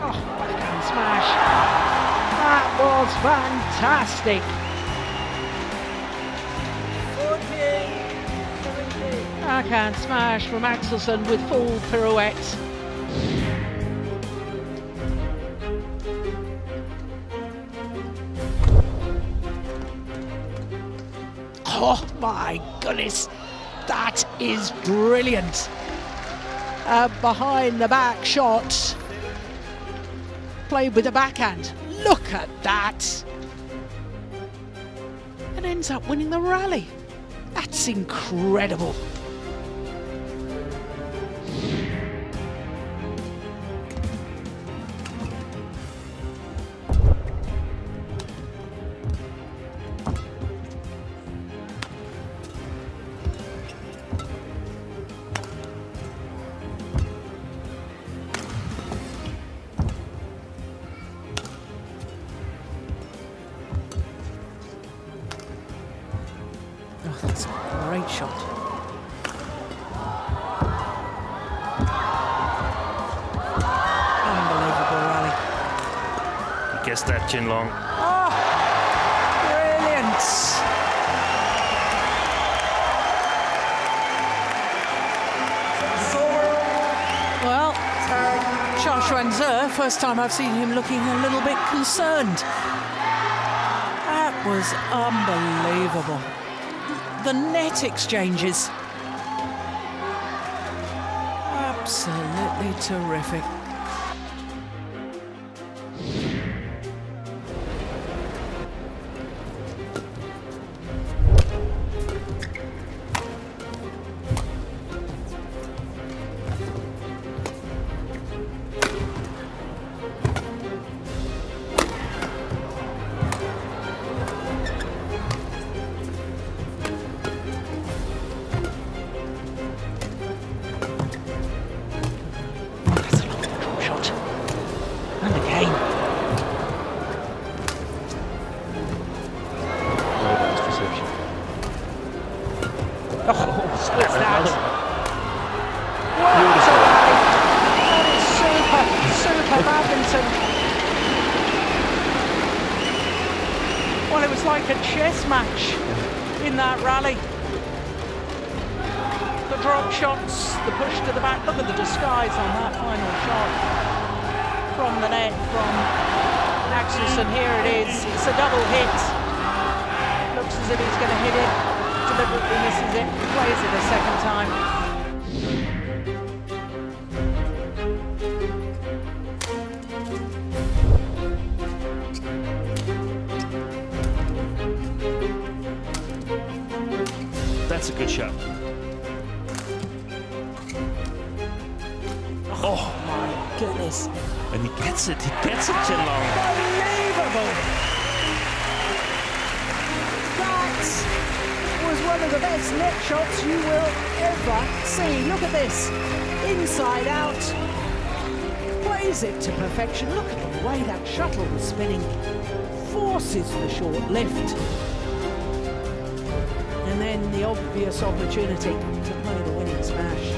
Oh, backhand smash. That was fantastic. Backhand smash from Axelsen with full pirouettes. Oh my goodness, that is brilliant. Behind the back shot, played with the backhand. Look at that. And ends up winning the rally. That's incredible. Oh, that's a great shot. Unbelievable rally. I guess that, Chen Long. Oh, brilliant. Well, Zhao Xuanzhe, first time I've seen him looking a little bit concerned. That was unbelievable. The net exchanges. Absolutely terrific. Well, it was like a chess match in that rally. The drop shots, the push to the back. Look at the disguise on that final shot from the net from Axelsen. Here it is. It's a double hit. Looks as if he's going to hit it. Deliberately misses it. Plays it a second time. That's a good shot. Oh my goodness. And he gets it, Chen Long. Unbelievable! That was one of the best net shots you will ever see. Look at this, inside out. Plays it to perfection. Look at the way that shuttle was spinning. Forces the short lift. And then the obvious opportunity to play the winning smash.